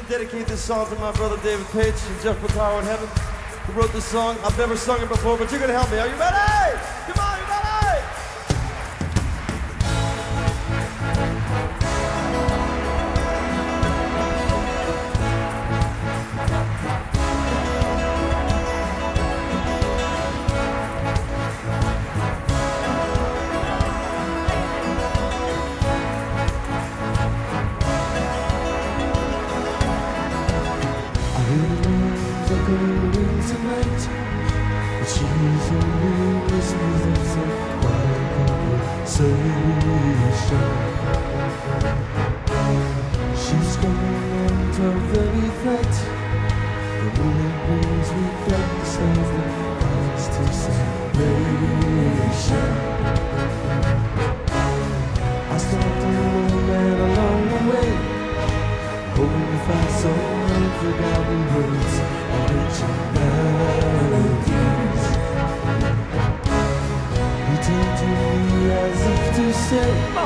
to dedicate this song to my brother David Page and Jeff Porcaro in heaven, who wrote this song. I've never sung it before, but you're going to help me. Are you ready? Come on, you ready? She's coming out of the reflect. The moon brings reflections that comes to salvation. I stopped alone and along the way, hoping to find some unforgotten words or ancient melodies. You turn to me as if to say, oh,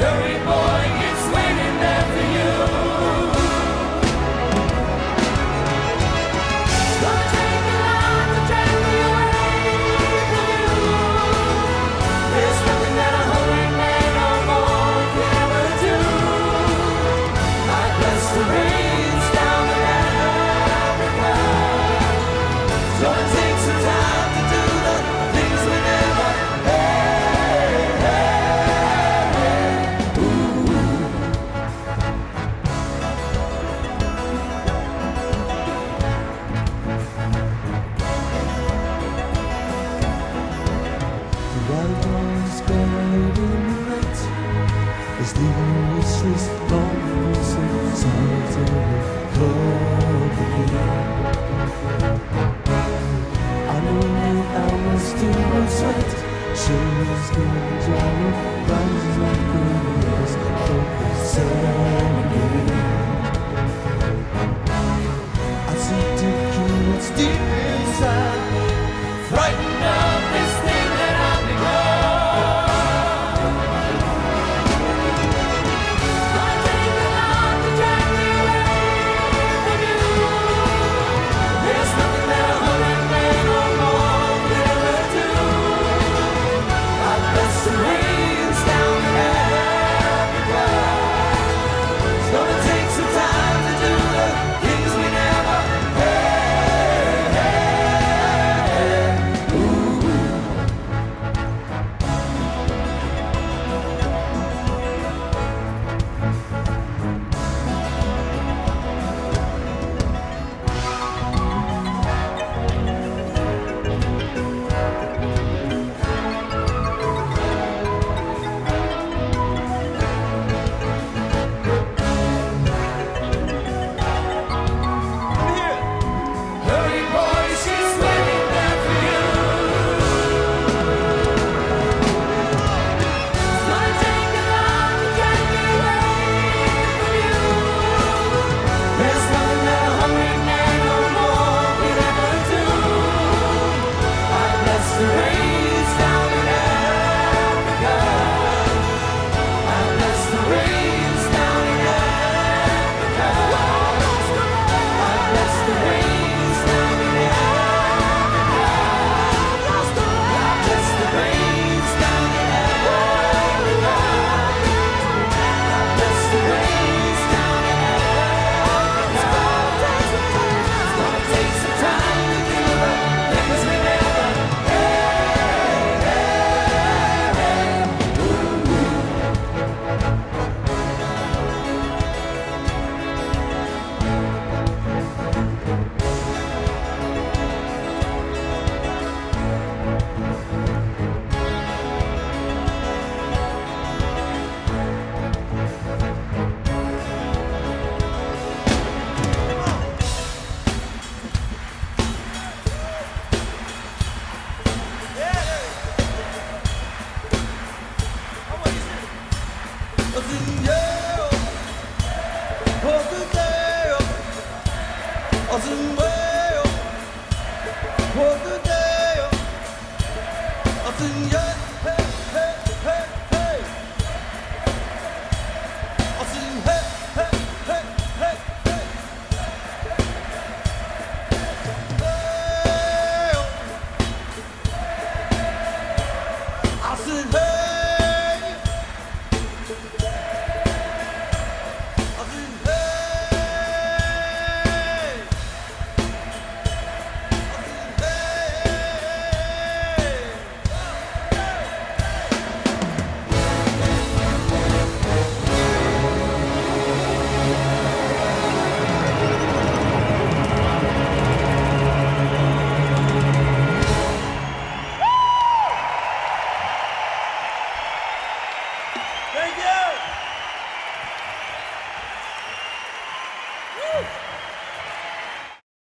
hurry boy, it's waiting there for you. It's leaving restless, lonely, solitary, complicated. I know that I was too much sweat. Shivers come down, rises like the waves from the serenade. I seek to keep what's deep inside, frightened of this thing that I've become. Hey! This is